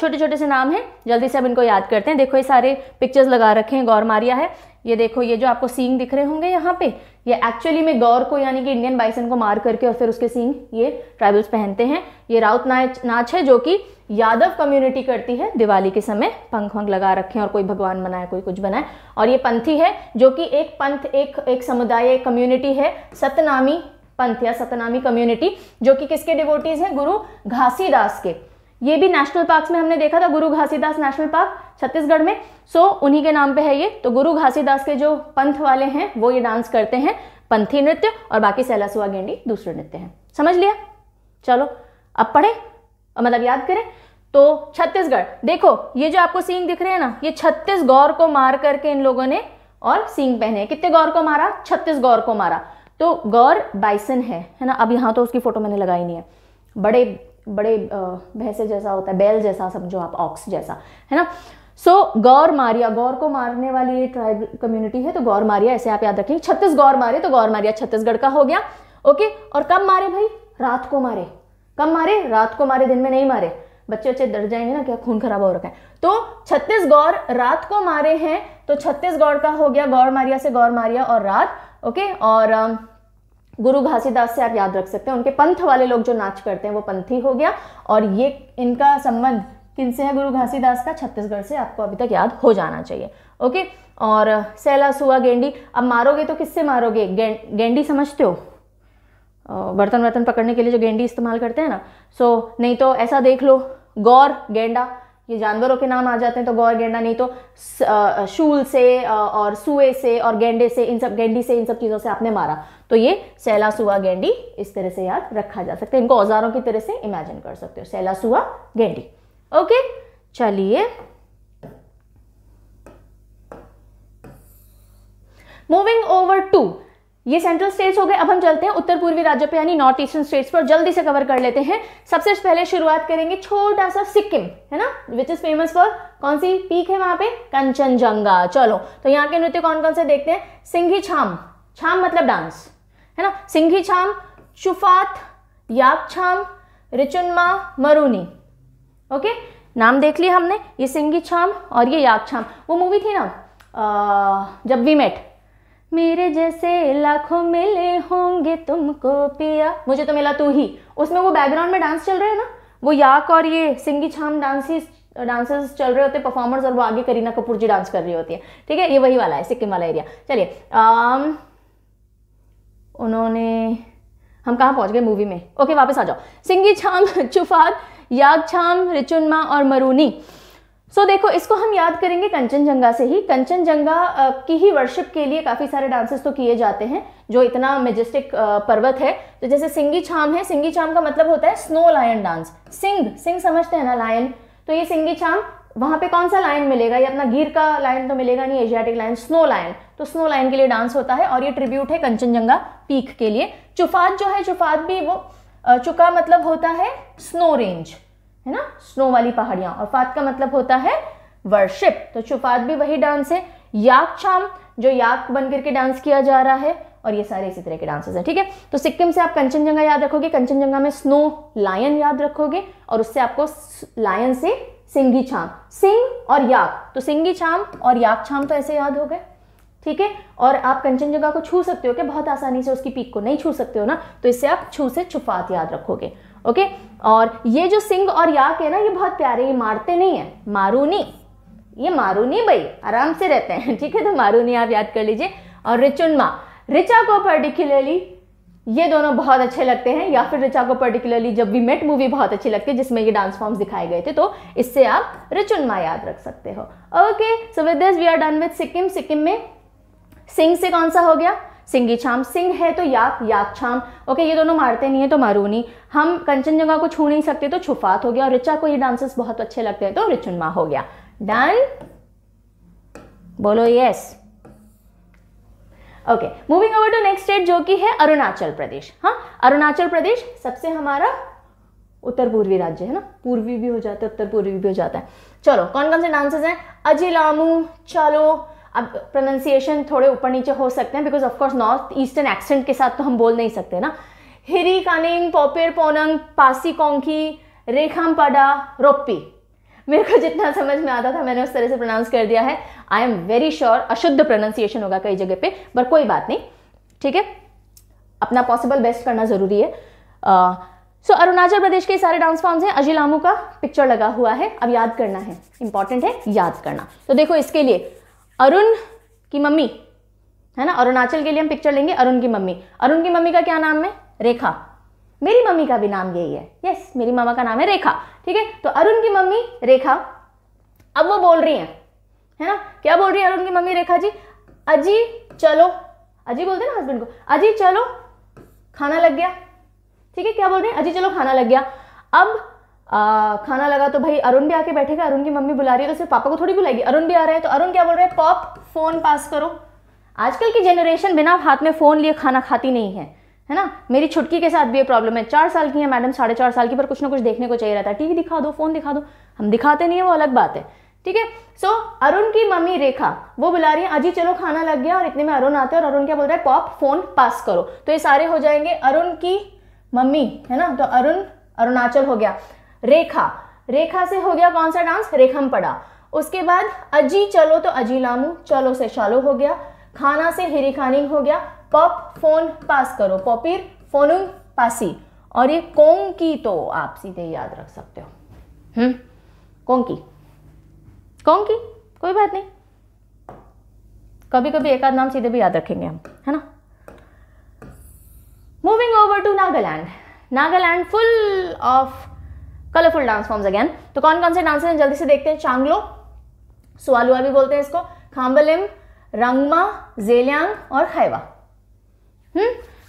छोटे छोटे से नाम हैं, जल्दी से अब इनको याद करते हैं। देखो ये सारे पिक्चर्स लगा रखे हैं, गौर मारिया है, ये देखो, ये जो आपको सींग दिख रहे होंगे यहाँ पे, ये एक्चुअली में गौर को यानी कि इंडियन बाइसन को मार करके और फिर उसके सींग ये ट्राइबल्स पहनते हैं। ये राउत नाच है जो कि यादव कम्युनिटी करती है दिवाली के समय, पंख वंख लगा रखे हैं और कोई भगवान बनाए, कोई कुछ बनाए। और ये पंथी है जो कि एक पंथ, एक समुदाय, एक कम्युनिटी है, सतनामी पंथ या सतनामी कम्युनिटी, जो कि किसके डिवोटीज हैं, गुरु घासीदास के। ये भी नेशनल पार्क में हमने देखा था, गुरु घासीदास नेशनल पार्क छत्तीसगढ़ में, सो उन्हीं के नाम पे है ये। तो गुरु घासीदास के जो पंथ वाले हैं वो ये डांस करते हैं पंथी नृत्य, और बाकी सैलासुआ गेंडी दूसरे नृत्य हैं। समझ लिया? चलो अब पढ़े, मतलब याद करें। तो छत्तीसगढ़ देखो, ये जो आपको सींग दिख रहे हैं ना, ये 36 गौर को मार करके इन लोगों ने और सींग पहने। कितने गौर को मारा? 36 गौर को मारा। तो गौर बाइसन है ना। अब यहाँ तो उसकी फोटो मैंने लगाई नहीं है, बड़े बड़े भैंसे जैसा होता है, बैल जैसा समझो आप, ऑक्स जैसा, है ना। सो गौर मारिया, गौर को मारने वाली ये ट्राइब कम्युनिटी है, तो गौर मारिया ऐसे आप याद रखें। 36 गौर मारे तो गौर मारिया छत्तीसगढ़ का हो गया। ओके, और कब मारे भाई? रात को मारे। कब मारे? रात को मारे, दिन में नहीं मारे। बच्चे बच्चे डर जाएंगे ना, क्या खून खराब हो रखा है। तो 36 गौर रात को मारे हैं, तो 36 गौर का हो गया गौर मारिया से गौर मारिया और रात। ओके, और गुरु घासीदास से आप याद रख सकते हैं, उनके पंथ वाले लोग जो नाच करते हैं वो पंथी हो गया। और ये इनका संबंध किनसे है? गुरु घासीदास का छत्तीसगढ़ से, आपको अभी तक याद हो जाना चाहिए। ओके, और सैलासुआ गेंडी, अब मारोगे तो किससे मारोगे? गेंडी समझते हो, बर्तन वर्तन पकड़ने के लिए जो गेंडी इस्तेमाल करते हैं ना। सो नहीं तो ऐसा देख लो, गौर गेंडा, ये जानवरों के नाम आ जाते हैं, तो गौर गेंडा। नहीं तो शूल से और सुए से और गेंडे से, इन सब गेंडी से, इन सब चीज़ों से आपने मारा, तो ये सैलासुआ गेंडी इस तरह से याद रखा जा सकता है। इनको औजारों की तरह से इमेजिन कर सकते हो, सैलासुआ गेंडी। ओके, चलिए मूविंग ओवर टू, ये सेंट्रल स्टेट्स हो गए। अब हम चलते हैं उत्तर पूर्वी राज्यों पे, यानी नॉर्थ ईस्टर्न स्टेट्स पर, जल्दी से कवर कर लेते हैं। सबसे पहले शुरुआत करेंगे छोटा सा सिक्किम, है ना, विच इज फेमस फॉर, कौन सी पीक है वहां पे? कंचनजंगा। चलो, तो यहाँ के नृत्य कौन कौन से देखते हैं? सिंघी छाम, छाम मतलब डांस, है ना, सिंघी छाम, चुफात, याक छाम, रिचुनमा, मरूनी। ओके, नाम देख लिया हमने, ये सिंघी छाम और ये याक छाम। वो मूवी थी ना जब वी मेट, मेरे जैसे लाखों मिले होंगे तुमको पिया, मुझे तो मिला तू ही, उसमें वो बैकग्राउंड में डांस चल रहे हैं ना, वो याक और ये सिंघी छाम डांसर्स चल रहे होते हैं, परफॉर्मर्स, और वो आगे करीना कपूर जी डांस कर रही होती है। ठीक है, ये वही वाला है, सिक्किम वाला एरिया। चलिए, उन्होंने, हम कहाँ पहुँच गए मूवी में? ओके, वापस आ जाओ। सिंघी छाम, चुफात, याक छाम, रिचुनमा और मरूनी। सो देखो, इसको हम याद करेंगे कंचनजंगा से ही। कंचनजंगा की ही वर्शिप के लिए काफ़ी सारे डांसेस तो किए जाते हैं, जो इतना मेजेस्टिक पर्वत है। तो जैसे सिंघी छाम है, सिंघी छाम का मतलब होता है स्नो लायन डांस। सिंह, सिंह समझते हैं ना, लायन, तो ये सिंघी छाम। वहाँ पे कौन सा लायन मिलेगा? ये अपना गिर का लायन तो मिलेगा नहीं, एशियाटिक लायन, स्नो लायन। तो स्नो लायन के लिए डांस होता है, और ये ट्रिब्यूट है कंचनजंगा पीक के लिए। चुफात जो है, चुफात भी वो चुका मतलब होता है स्नो रेंज, है ना, स्नो वाली पहाड़ियाँ, और फात का मतलब होता है वर्शिप, तो चुफात भी वही डांस है। याक छाम, जो याक बनकर के डांस किया जा रहा है, और ये सारे इसी तरह के डांसेस हैं। ठीक है, तो सिक्किम से आप कंचनजंगा याद रखोगे, कंचनजंगा में स्नो लायन याद रखोगे, और उससे आपको लायन से सिंघी छाम, सिंह और याक, तो सिंघी छाम और याक छाम तो ऐसे याद हो गए। ठीक है, और आप कंचनजंगा को छू सकते हो क्या? बहुत आसानी से उसकी पीक को नहीं छू सकते हो ना, तो इससे आप छू से चुफात याद रखोगे। ओके, और ये जो सिंह और याक है ना, ये बहुत प्यारे, ये मारते नहीं है, मारूनी, ये मारूनी भाई आराम से रहते हैं। ठीक है, तो मारूनी आप याद कर लीजिए। और रिचुनमा, रिचा को पर्टिकुलरली ये दोनों बहुत अच्छे लगते हैं, या फिर रिचा को पर्टिकुलरली जब वी मेट मूवी बहुत अच्छी लगती है, जिसमें ये डांस फॉर्म्स दिखाए गए थे, तो इससे आप रिचुनमा याद रख सकते हो। Okay, so with this we are done with Sikkim. Sikkim में सिंह से कौन सा हो गया? सिंघी छाम, सिंह है तो याक, याक छाम। ओके, ये दोनों मारते नहीं है तो मारूनी। हम कंचनजंगा को छू नहीं सकते तो छुफात हो गया, और रिचा को ये डांसेस बहुत अच्छे लगते हैं तो रिचुनमा हो गया। डन, बोलो yes. Okay, moving over to next state, जो कि है अरुणाचल प्रदेश। हाँ, अरुणाचल प्रदेश सबसे हमारा उत्तर पूर्वी राज्य है ना, पूर्वी भी हो जाता है, उत्तर पूर्वी भी हो जाता है। चलो, कौन कौन से डांसेस हैं? अजिलामू, चलो। अब प्रोनाउंसिएशन थोड़े ऊपर नीचे हो सकते हैं, because of course north eastern accent के साथ तो हम बोल नहीं सकते ना। हिरी कानिंग, पोपेर पोनंग, पासी कोंकी, रेखाम पडा, रोप्पी। मेरे को जितना समझ में आता था मैंने उस तरह से प्रोनाउंस कर दिया है। आई एम वेरी श्योर अशुद्ध प्रोनाउंसिएशन होगा कई जगह पे, पर कोई बात नहीं। ठीक है, अपना पॉसिबल बेस्ट करना ज़रूरी है। सो अरुणाचल प्रदेश के सारे डांस फॉर्म्स हैं। अजिलामू का पिक्चर लगा हुआ है, अब याद करना है, इंपॉर्टेंट है याद करना। तो देखो, इसके लिए अरुण की मम्मी है ना, अरुणाचल के लिए हम पिक्चर लेंगे अरुण की मम्मी। अरुण की मम्मी का क्या नाम है? रेखा, मेरी मम्मी का भी नाम यही है। यस, मेरी मामा का नाम है रेखा, ठीक है। तो अरुण की मम्मी रेखा, अब वो बोल रही है ना, क्या बोल रही है अरुण की मम्मी रेखा जी, अजी चलो, अजी बोलते हैं ना हस्बैंड को, अजी चलो खाना लग गया, ठीक है, क्या बोल रहे हैं, अजी चलो खाना लग गया। अब खाना लगा तो भाई अरुण भी आके बैठेगा, अरुण की मम्मी बुला रही है तो सिर्फ पापा को थोड़ी बुलाएगी, अरुण भी आ रहा है तो अरुण क्या बोल रहे हैं, पॉप फोन पास करो। आजकल की जनरेशन बिना हाथ में फ़ोन लिए खाना खाती नहीं है, है ना। मेरी छुटकी के साथ भी ये प्रॉब्लम है, 4 साल की है मैडम, 4.5 साल की, पर कुछ ना कुछ देखने को चाहिए रहता है, टीवी दिखा दो, फ़ोन दिखा दो, हम दिखाते नहीं है, वो अलग बात है, ठीक है। सो अरुण की मम्मी रेखा वो बुला रही है, अजी चलो खाना लग गया, और इतने में अरुण आते हैं और अरुण क्या बोल रहा है, पॉप फोन पास करो। तो ये सारे हो जाएंगे अरुण की मम्मी, है ना। तो अरुण अरुणाचल हो गया, रेखा, रेखा से हो गया कौन सा डांस, रेखम पड़ा। उसके बाद अजी चलो तो अजी लामू, चलो से शालो हो गया, खाना से हिरी खानी हो गया, पॉप फोन पास करो, पॉपिर फोनुंग पासी। और ये कोंकी तो आप सीधे याद रख सकते हो, कोंकी, कोंकी कोई बात नहीं, कभी कभी एक आध नाम सीधे भी याद रखेंगे हम, है ना। Moving over to Nagaland, Nagaland full of colourful dance forms again. तो कौन कौन से डांस हैं जल्दी से देखते हैं, चांगलो, सुआलुआ भी बोलते हैं इसको, खाम्बलिम, रंगमा, जेलियांग और खैवा।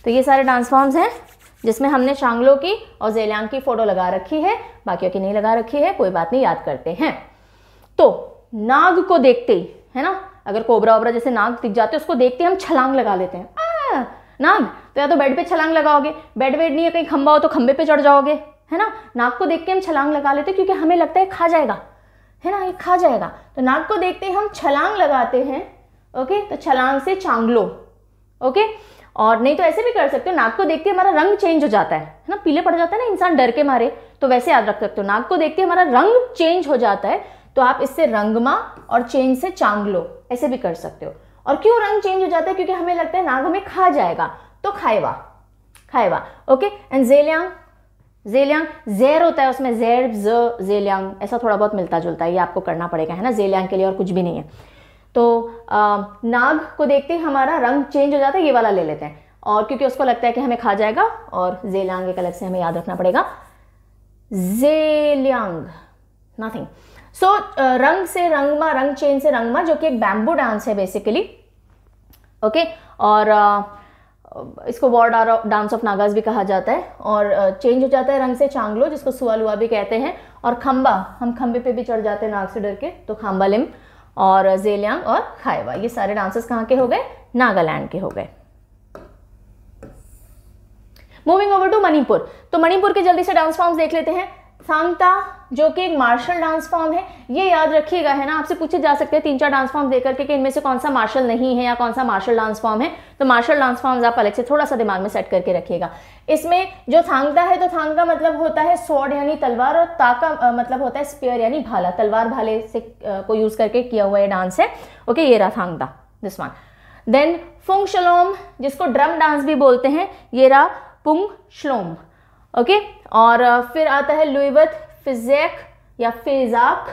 तो ये सारे डांस फॉर्म्स हैं जिसमें हमने चांगलो की और जेलियांग की फोटो लगा रखी है, बाकियों की नहीं लगा रखी है, कोई बात नहीं, याद करते हैं। तो नाग को देखते ही, है ना, अगर कोबरा ओबरा जैसे नाग दिख जाते हैं, उसको देखते ही हम छलांग लगा लेते हैं, नाग। तो या तो बेड पे छलांग लगाओगे, बेड वेड नहीं है कहीं, खंबा हो तो खंबे पे चढ़ जाओगे, है ना। नाग को देख के हम छलांग लगा लेते हैं क्योंकि हमें लगता है खा जाएगा, है ना, ये खा जाएगा। तो नाग को देखते ही हम छलांग लगाते हैं, ओके। तो छलांग से चांगलो, ओके। और नहीं तो ऐसे भी कर सकते हो, नाग को देखते हमारा रंग चेंज हो जाता है ना, पीले पड़ जाता है ना इंसान डर के मारे, तो वैसे याद रख सकते हो, नाग को देखते हमारा रंग चेंज हो जाता है, तो आप इससे रंगमा और चेंज से चांगलो ऐसे भी कर सकते हो। और क्यों रंग चेंज हो जाता है, क्योंकि हमें लगता है नाग हमें खा जाएगा, तो खाएवा, खाएवा, ओके। एंड जेलियांग, जेलियांग जहर होता है उसमें, जहर ज जेलियांग ऐसा थोड़ा बहुत मिलता जुलता है, ये आपको करना पड़ेगा, है ना, जेलियांग के लिए और कुछ भी नहीं है। तो नाग को देखते ही हमारा रंग चेंज हो जाता है, ये वाला ले लेते हैं, और क्योंकि उसको लगता है कि हमें खा जाएगा। और जेलियांग एक अलग से हमें याद रखना पड़ेगा, जेलियांग नथिंग। सो रंग से रंगमा, रंग चेंज से रंगमा, जो कि एक बैम्बू डांस है बेसिकली, ओके। और इसको वॉर डांस ऑफ नागास भी कहा जाता है। और चेंज हो जाता है रंग से चांगलो, जिसको सुआलुआ भी कहते हैं। और खंबा, हम खंबे पे भी चढ़ जाते हैं नाग से डर के, तो खाम्बालिम और जेलियांग और खायवा, ये सारे डांसेस कहाँ के हो गए, नागालैंड के हो गए। मूविंग ओवर टू मणिपुर, तो मणिपुर के जल्दी से डांस फॉर्म्स देख लेते हैं। सांगता, जो कि एक मार्शल डांस फॉर्म है, ये याद रखिएगा, है ना, आपसे पूछे जा सकते हैं 3-4 डांस फॉर्म देकर के कि इनमें से कौन सा मार्शल नहीं है या कौन सा मार्शल डांस फॉर्म है। तो मार्शल डांस फॉर्म्स आप अलग से थोड़ा सा दिमाग में सेट करके रखिएगा। इसमें जो थांगता है, तो थांग का मतलब होता है स्वॉर्ड यानी तलवार, और ता का मतलब होता है स्पेयर यानी भाला, तलवार भाले से को यूज करके किया हुआ ये डांस है, ओके। ये रहा Thangta, this one. Then Pung Cholom, जिसको ड्रम डांस भी बोलते हैं, ये रहा पुंग श्लोम, ओके। और फिर आता है लुईवत, फिजैक या फेजाक,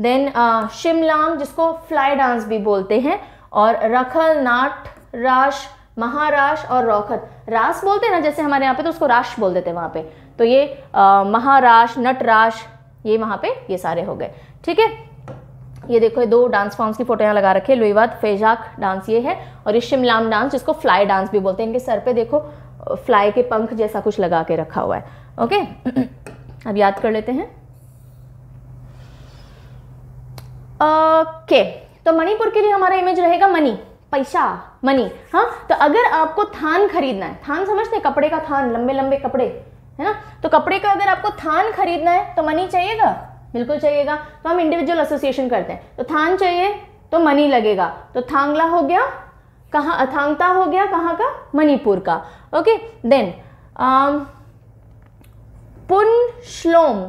देन शिमलांग, जिसको फ्लाई डांस भी बोलते हैं, और रखल, नाट, राश, महाराश और रौखत। रास बोलते हैं ना जैसे हमारे यहाँ पे, तो उसको राश बोल देते हैं वहाँ पे, तो ये महाराश, नटराश, ये वहाँ पे ये सारे हो गए, ठीक है। ये देखो, ये 2 डांस फॉर्म्स की फोटो यहाँ लगा रखे, लुईवत फेजाक डांस ये है, और ये शिमलांग डांस जिसको फ्लाई डांस भी बोलते हैं, इनके सर पे देखो फ्लाई के पंख जैसा कुछ लगा के रखा हुआ है, ओके। अब याद कर लेते हैं, ओके। तो मणिपुर के लिए हमारा इमेज रहेगा मनी, पैसा, मनी, हाँ। तो अगर आपको थान खरीदना है, थान समझते हैं कपड़े का थान, लंबे लंबे कपड़े, है ना, तो कपड़े का अगर आपको थान खरीदना है तो मनी चाहिएगा, बिल्कुल चाहिएगा। तो हम इंडिविजुअल एसोसिएशन करते हैं, तो थान चाहिए तो मनी लगेगा, तो थांगला हो गया, कहाँ थांगता हो गया, कहाँ का, मणिपुर का, ओके। देन पुंशलोम,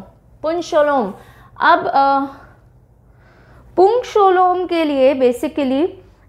पुंशलोम, अब पुंशलोम के लिए बेसिकली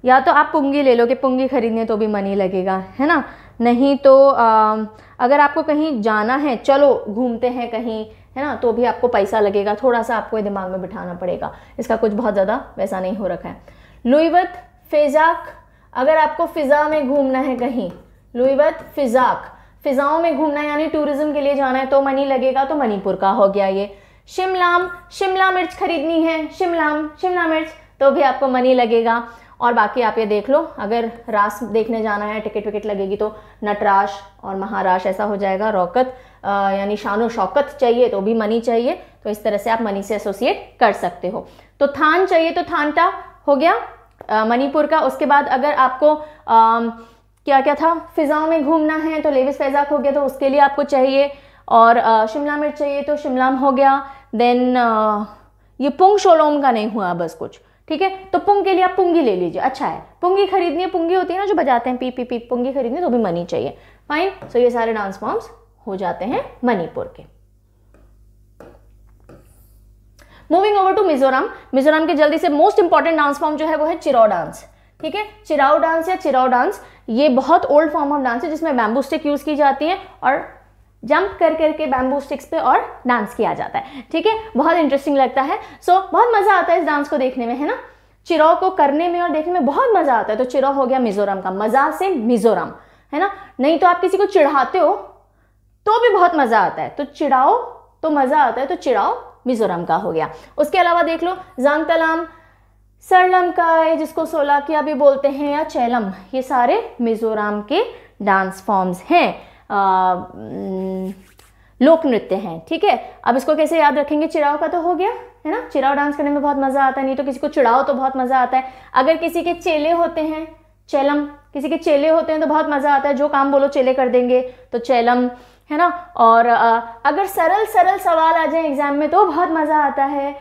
या तो आप पुंगी ले लो कि पुंगी खरीदने तो भी मनी लगेगा, है ना, नहीं तो अगर आपको कहीं जाना है, चलो घूमते हैं कहीं, है ना, तो भी आपको पैसा लगेगा, थोड़ा सा आपको दिमाग में बिठाना पड़ेगा, इसका कुछ बहुत ज़्यादा वैसा नहीं हो रखा है। लुईवत फेजाक, अगर आपको फिज़ा में घूमना है कहीं, लुईवत फिजाक, फिजाओं में घूमना यानी टूरिज्म के लिए जाना है तो मनी लगेगा, तो मणिपुर का हो गया ये। शिमला मिर्च खरीदनी है, शिमला मिर्च, तो भी आपको मनी लगेगा। और बाकी आप ये देख लो, अगर रास देखने जाना है टिकट विकेट लगेगी तो नटराश और महाराश ऐसा हो जाएगा। रौकत यानी शानो शौकत चाहिए तो भी मनी चाहिए, तो इस तरह से आप मनी से एसोसिएट कर सकते हो। तो थान चाहिए तो थानटा हो गया मणिपुर का। उसके बाद अगर आपको क्या क्या था, फिज़ाओं में घूमना है तो लेविस फैजाक हो गया, तो उसके लिए आपको चाहिए। और शिमला मिर्च चाहिए तो शिमलाम हो गया। देन ये पुंग शोलोम का नहीं हुआ बस कुछ, ठीक है, तो पुंग के लिए आप पुंगी ले लीजिए, अच्छा है। पुंगी खरीदनी है, पुंगी होती है ना जो बजाते हैं पी पी पी, पुंगी खरीदनी तो भी मनी चाहिए। फाइन, सो ये सारे डांस फॉर्म्स हो जाते हैं मणिपुर के। Moving over to Mizoram. Mizoram के जल्दी से मोस्ट इंपॉर्टेंट डांस फॉर्म जो है वो है चिराओ डांस, ठीक है। चिराओ डांस या चिराओ डांस ये बहुत ओल्ड फॉर्म ऑफ डांस है जिसमें बैम्बू स्टिक यूज की जाती है और जंप कर करके बैम्बू स्टिक्स पे और डांस किया जाता है, ठीक है। बहुत इंटरेस्टिंग लगता है, सो बहुत मजा आता है इस डांस को देखने में, है ना। चिराओ को करने में और देखने में बहुत मजा आता है। तो चिराओ हो गया मिजोरम का, मजा से मिजोरम, है ना। नहीं तो आप किसी को चिढ़ाते हो तो भी बहुत मजा आता है, तो चिढ़ाओ तो मजा आता है, तो चिराओ मिजोरम का हो गया। उसके अलावा देख लो जांगतलाम, सरलम काय जिसको सोलाकिया भी बोलते हैं, या चैलम, ये सारे मिजोरम के डांस फॉर्म्स हैं, लोक नृत्य हैं, ठीक है। अब इसको कैसे याद रखेंगे, चिराओ का तो हो गया, है ना। चिराओ डांस करने में बहुत मजा आता है, नहीं तो किसी को चिड़ाओ तो बहुत मजा आता है। अगर किसी के चेले होते हैं, चैलम, किसी के चेले होते हैं तो बहुत मजा आता है, जो काम बोलो चेले कर देंगे, तो चैलम, है ना। और अगर सरल सरल सवाल आ जाए एग्जाम में तो बहुत मजा आता है,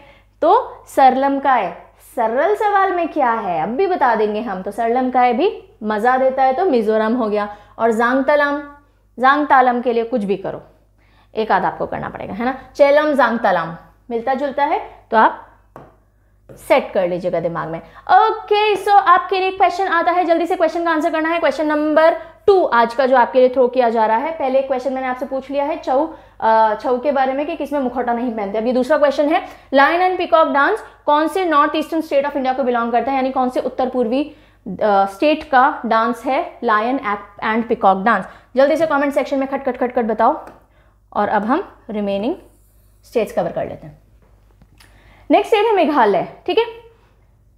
तो सरलम काय, सरल सवाल में क्या है अब भी बता देंगे हम, तो सरलम काय भी मजा देता है, तो मिजोरम हो गया। और जांगतलाम, जांगतालम के लिए कुछ भी करो, एक आध आपको करना पड़ेगा, है ना। चेलम जांगतालम मिलता जुलता है, तो आप सेट कर लीजिएगा दिमाग में। ओके, सो आपके लिए क्वेश्चन आता है, जल्दी से क्वेश्चन का आंसर करना है। क्वेश्चन नंबर 2 आज का जो आपके लिए थ्रो किया जा रहा है। पहले क्वेश्चन मैंने आपसे पूछ लिया है छऊ के बारे में कि किसमें मुखौटा नहीं पहनते। अब ये दूसरा क्वेश्चन है, लायन एंड पीकॉक डांस कौन से north eastern state of India को बिलोंग करता है, यानी कौन से उत्तर पूर्वी स्टेट का डांस है लायन एंड पिकॉक डांस। जल्दी से कमेंट सेक्शन में खट खट खट खट बताओ। और अब हम रिमेनिंग स्टेट्स कवर कर लेते हैं। नेक्स्ट स्टेट है मेघालय, ठीक है।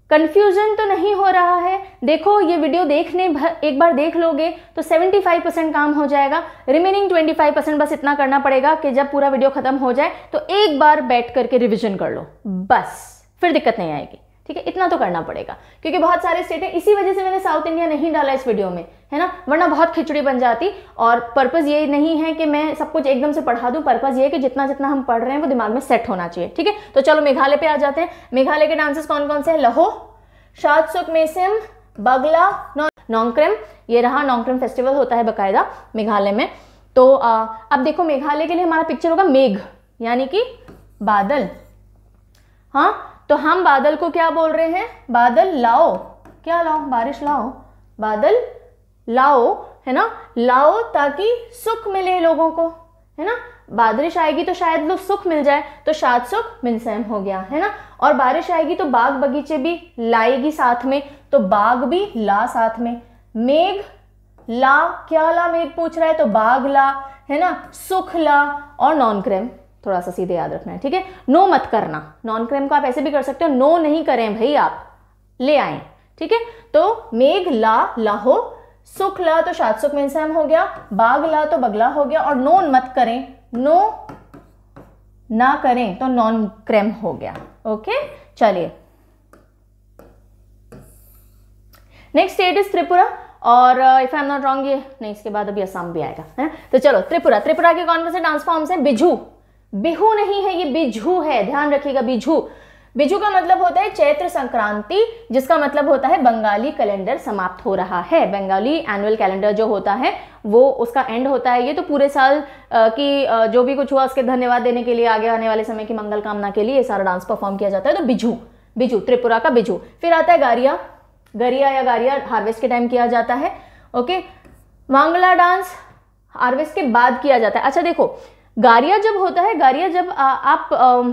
कंफ्यूजन तो नहीं हो रहा है, देखो ये वीडियो एक बार देख लोगे तो 75% काम हो जाएगा। रिमेनिंग 25% बस इतना करना पड़ेगा कि जब पूरा वीडियो खत्म हो जाए तो एक बार बैठ करके रिविजन कर लो, बस, फिर दिक्कत नहीं आएगी, ठीक है। इतना तो करना पड़ेगा क्योंकि बहुत सारे स्टेट हैं, इसी वजह से मैंने साउथ इंडिया नहीं डाला इस वीडियो में, है ना, वरना बहुत खिचड़ी बन जाती। और पर्पस ये नहीं है कि मैं सब कुछ एकदम से पढ़ा दूं, पर्पस ये है कि जितना जितना हम पढ़ रहे हैं वो दिमाग में सेट होना चाहिए, ठीक है। तो चलो मेघालय पे आ जाते हैं। मेघालय के डांसेस कौन कौन से हैं, लहो, शातसुक मेसिम, बगला, नोंग्क्रेम। ये रहा नोंग्क्रेम फेस्टिवल होता है बाकायदा मेघालय में। तो अब देखो मेघालय के लिए हमारा पिक्चर होगा मेघ यानी कि बादल, हाँ। तो हम बादल को क्या बोल रहे हैं, बादल लाओ, क्या लाओ, बारिश लाओ, बादल लाओ, है ना, लाओ ताकि सुख मिले लोगों को, है ना। बारिश आएगी तो शायद लोग सुख मिल जाए, तो शायद सुख मिनसैम हो गया, है ना। और बारिश आएगी तो बाग बगीचे भी लाएगी साथ में, तो बाग भी ला साथ में। मेघ ला, क्या ला, मेघ पूछ रहा है, तो बाग ला, है ना, सुख ला। और नॉनक्रेम थोड़ा सा सीधे याद रखना है, ठीक है। नो मत करना, नॉन क्रेम को आप ऐसे भी कर सकते हो, नो नहीं करें भाई, आप ले आए, ठीक है। तो मेघ ला लाहो, सुख ला तो शातसुख मेनसैम हो गया, बाग ला तो बगला हो गया, और नो मत करें, नो ना करें तो नॉन क्रेम हो गया। ओके, चलिए नेक्स्ट स्टेट इज त्रिपुरा। और if I am not wrong, ये नहीं, इसके बाद अभी असम भी आएगा, है। तो चलो त्रिपुरा, त्रिपुरा के कौन कौन से डांस फॉर्म्स हैं, बिझू, बिहू नहीं है ये, बिझू है, ध्यान रखिएगा, बिझू। बिझू का मतलब होता है चैत्र संक्रांति, जिसका मतलब होता है बंगाली कैलेंडर समाप्त हो रहा है। बंगाली एनुअल कैलेंडर जो होता है वो उसका एंड होता है ये, तो पूरे साल की जो भी कुछ हुआ उसके धन्यवाद देने के लिए, आगे आने वाले समय की मंगल कामना के लिए ये सारा डांस परफॉर्म किया जाता है। तो बिझू, बिझू त्रिपुरा का बिझू। फिर आता है गारिया, गरिया या गारिया हार्वेस्ट के टाइम किया जाता है। ओके, वांगला डांस हार्वेस्ट के बाद किया जाता है। अच्छा देखो, गारिया जब होता है, गारिया जब आप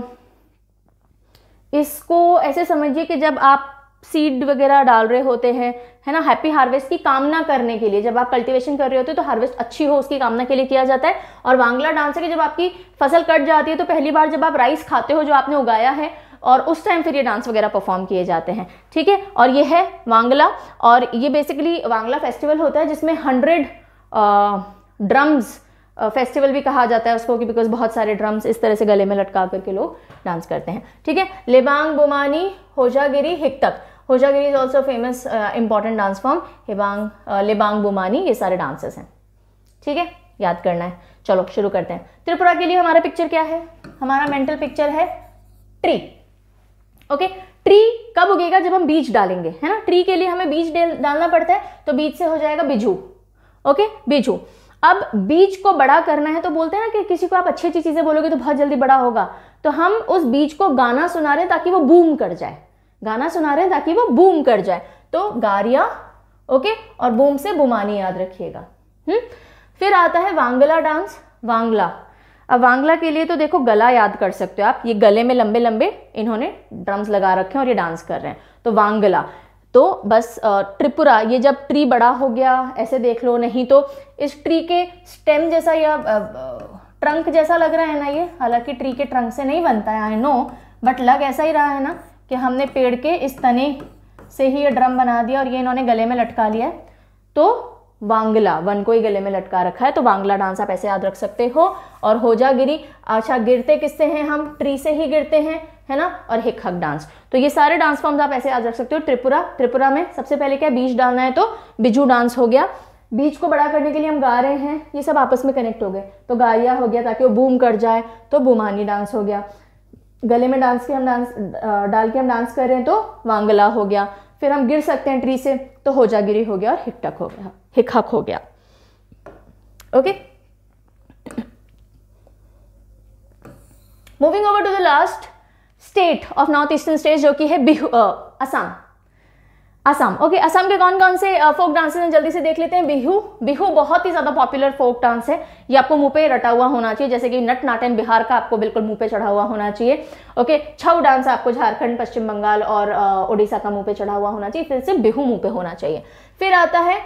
इसको ऐसे समझिए कि जब आप सीड वगैरह डाल रहे होते हैं, है ना, हैप्पी हार्वेस्ट की कामना करने के लिए। जब आप कल्टीवेशन कर रहे होते हो तो हार्वेस्ट अच्छी हो उसकी कामना के लिए किया जाता है। और वांगला डांस है कि जब आपकी फसल कट जाती है तो पहली बार जब आप राइस खाते हो जो आपने उगाया है, और उस टाइम फिर ये डांस वगैरह परफॉर्म किए जाते हैं, ठीक है। और ये है वांगला, और ये बेसिकली वांगला फेस्टिवल होता है जिसमें 100 ड्रम्स फेस्टिवल भी कहा जाता है उसको, कि बिकॉज बहुत सारे ड्रम्स इस तरह से गले में लटका करके लोग डांस करते हैं, ठीक है। Lebang, Bomani, Hojagiri, Hiktak. Hojagiri is also famous important dance form. Hebang, Lebang, Bomani, ये सारे डांसेस हैं, ठीक है, याद करना है। चलो शुरू करते हैं। त्रिपुरा के लिए हमारा पिक्चर क्या है? हमारा मेंटल पिक्चर है ट्री। ओके, ट्री कब उगेगा? जब हम बीज डालेंगे, है ना। ट्री के लिए हमें बीज डालना पड़ता है, तो बीज से हो जाएगा बिजू। ओके, बिजू। अब बीज को बड़ा करना है तो बोलते हैं ना कि किसी को आप अच्छी अच्छी चीज़ें बोलोगे तो बहुत जल्दी बड़ा होगा। तो हम उस बीज को गाना सुना रहे हैं ताकि वो बूम कर जाए, गाना सुना रहे हैं ताकि वो बूम कर जाए। तो गारिया, ओके, और बूम से बुमानी याद रखिएगा। फिर आता है वांगला डांस, वांगला। अब वांगला के लिए तो देखो गला याद कर सकते हो आप, ये गले में लंबे लंबे इन्होंने ड्रम्स लगा रखे हैं और ये डांस कर रहे हैं, तो वांगला। तो बस त्रिपुरा, ये जब ट्री बड़ा हो गया ऐसे देख लो, नहीं तो इस ट्री के स्टेम जैसा या ट्रंक जैसा लग रहा है ना ये, हालांकि ट्री के ट्रंक से नहीं बनता है, आई नो, बट लग ऐसा ही रहा है ना कि हमने पेड़ के इस तने से ही ये ड्रम बना दिया और ये इन्होंने गले में लटका लिया है, तो वांगला, वन को ही गले में लटका रखा है। तो वांगला डांस आप ऐसे याद रख सकते हो। और होजागिरी, अच्छा गिरते किससे हैं हम? ट्री से ही गिरते हैं, है ना। और हिकहक डांस। तो ये सारे डांस फॉर्म्स आप ऐसे याद रख सकते हो। त्रिपुरा, त्रिपुरा में सबसे पहले क्या बीज डालना है, तो बिजू डांस हो गया। बीज को बड़ा करने के लिए हम गा रहे हैं, ये सब आपस में कनेक्ट हो गए, तो गारिया हो गया ताकि वो बूम कर जाए, तो बुमानी डांस हो गया। गले में डांस डाल के हम डांस कर रहे हैं तो वांगला हो गया। फिर हम गिर सकते हैं ट्री से, तो होजागिरी हो गया और हिकटक हो गया, हिकहक हो गया। Okay, moving over to the last state of north eastern state, जो कि है असम। असम, ओके, असम के कौन कौन से फोक डांसेस हैं जल्दी से देख लेते हैं। बिहू, बिहू बहुत ही ज़्यादा पॉपुलर फोक डांस है, ये आपको मुंह पे रटा हुआ होना चाहिए, जैसे कि नट नाटन बिहार का आपको बिल्कुल मुंह पे चढ़ा हुआ होना चाहिए। ओके, छऊ डांस आपको झारखंड, पश्चिम बंगाल और उड़ीसा का मुंह पे चढ़ा हुआ होना चाहिए, फिर से बिहू मुँह पे होना चाहिए। फिर आता है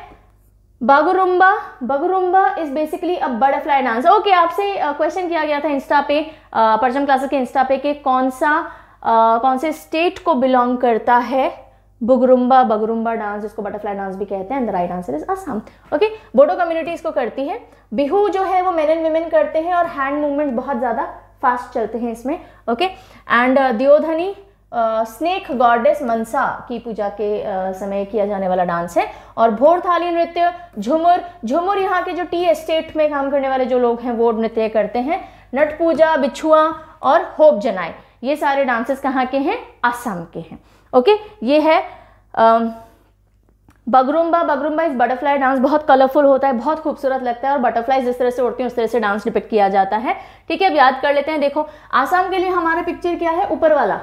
Bagurumba. Bagurumba is basically a butterfly dance. Okay, आपसे क्वेश्चन किया गया था इंस्टा पे, परचम क्लासेस के इंस्टा पे, कि कौन से स्टेट को बिलोंग करता है बुगरुम्बा, बगरुम्बा डांस, जिसको बटरफ्लाई डांस भी कहते हैं, and the right answer is Assam. Okay, Bodo community इसको करती है। बिहू जो है वो मेन एंड वुमेन करते हैं और हैंड मूवमेंट बहुत ज़्यादा फास्ट चलते हैं इसमें। Okay, and Deodhani, snake goddess Manasa की पूजा के समय किया जाने वाला डांस है। और भोर थाली नृत्य, झुमुर। झुमुर यहाँ के जो टी एस्टेट में काम करने वाले जो लोग हैं वो नृत्य करते हैं। नट पूजा, बिछुआ और होप जनाई, ये सारे डांसेस कहाँ के हैं? असम के हैं। ओके, ये है Bagurumba. Bagurumba is butterfly dance, बहुत कलरफुल होता है, बहुत खूबसूरत लगता है, और बटरफ्लाई जिस तरह से उड़ती हैं उस तरह से डांस डिपिक्ट किया जाता है, ठीक है। अब याद कर लेते हैं। देखो, आसाम के लिए हमारा पिक्चर क्या है? ऊपर वाला।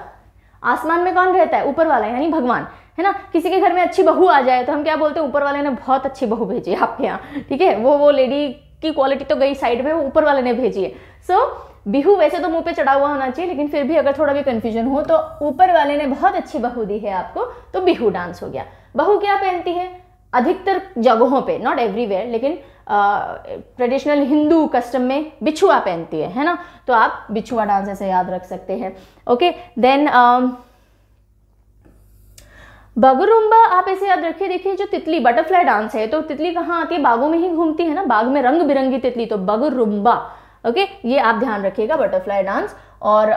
आसमान में कौन रहता है? ऊपर वाला, यानी भगवान, है ना। किसी के घर में अच्छी बहू आ जाए तो हम क्या बोलते हैं? ऊपर वाले ने बहुत अच्छी बहू भेजी है आपके यहाँ, ठीक है। वो लेडी की क्वालिटी तो गई साइड में, वो ऊपर वाले ने भेजी है। सो बिहू वैसे तो मुंह पे चढ़ा हुआ होना चाहिए, लेकिन फिर भी अगर थोड़ा भी कंफ्यूजन हो तो ऊपर वाले ने बहुत अच्छी बहू दी है आपको, तो बिहू डांस हो गया। बहू क्या पहनती है? अधिकतर जगहों पे, नॉट एवरीवेयर, लेकिन ट्रेडिशनल हिंदू कस्टम में बिछुआ पहनती है ना, तो आप बिछुआ डांस ऐसे याद रख सकते हैं। ओके, देन बगुरुम्बा आप ऐसे याद रखिए। देखिए, जो तितली बटरफ्लाई डांस है, तो तितली कहाँ आती है? बागों में ही घूमती है ना, बाग में रंग बिरंगी तितली, तो बगुरुम्बा। ओके, ये आप ध्यान रखिएगा, बटरफ्लाई डांस। और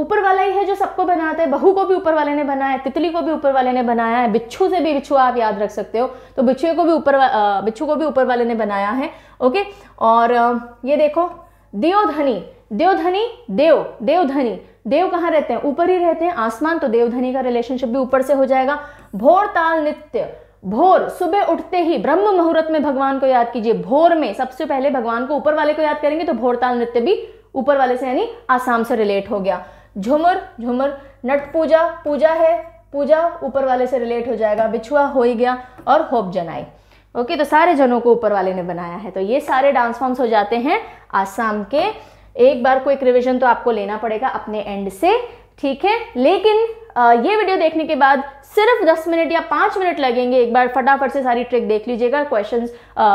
ऊपर वाला ही है जो सबको बनाता है, बहू को भी ऊपर वाले ने बनाया है, तितली को भी ऊपर वाले ने बनाया है, बिच्छू से भी बिच्छुआ आप याद रख सकते हो, तो बिच्छू को भी ऊपर वाले ने बनाया है। ओके, और ये देखो देवधनी, देवधनी, देवधनी, देव कहाँ रहते हैं? ऊपर ही रहते हैं, आसमान, तो देवधनी का रिलेशनशिप भी ऊपर से हो जाएगा। भोर ताल नृत्य, भोर, सुबह उठते ही ब्रह्म मुहूर्त में भगवान को याद कीजिए, भोर में सबसे पहले भगवान को ऊपर वाले को याद करेंगे, तो भोर ताल नृत्य भी ऊपर वाले से यानी आसाम से रिलेट हो गया। झुमर, झुमर, नट पूजा, पूजा है, पूजा ऊपर वाले से रिलेट हो जाएगा, बिछुआ हो ही गया, और होप जनाई। ओके, तो सारे जनों को ऊपर वाले ने बनाया है। तो ये सारे डांस फॉर्म्स हो जाते हैं आसाम के। एक बार कोई रिविजन तो आपको लेना पड़ेगा अपने एंड से, ठीक है। लेकिन ये वीडियो देखने के बाद सिर्फ 10 मिनट या 5 मिनट लगेंगे, एक बार फटाफट से सारी ट्रिक देख लीजिएगा, क्वेश्चंस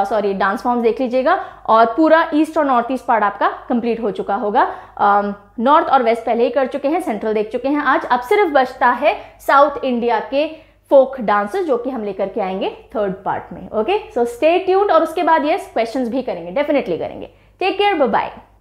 सॉरी डांस फॉर्म्स देख लीजिएगा और पूरा ईस्ट और नॉर्थ ईस्ट पार्ट आपका कंप्लीट हो चुका होगा। नॉर्थ और वेस्ट पहले ही कर चुके हैं, सेंट्रल देख चुके हैं। आज अब सिर्फ बचता है साउथ इंडिया के फोक डांसेस जो कि हम लेकर के आएंगे थर्ड पार्ट में। ओके, सो स्टे ट्यून्ड और उसके बाद यस क्वेश्चंस भी करेंगे, डेफिनेटली करेंगे। Take care, bye bye.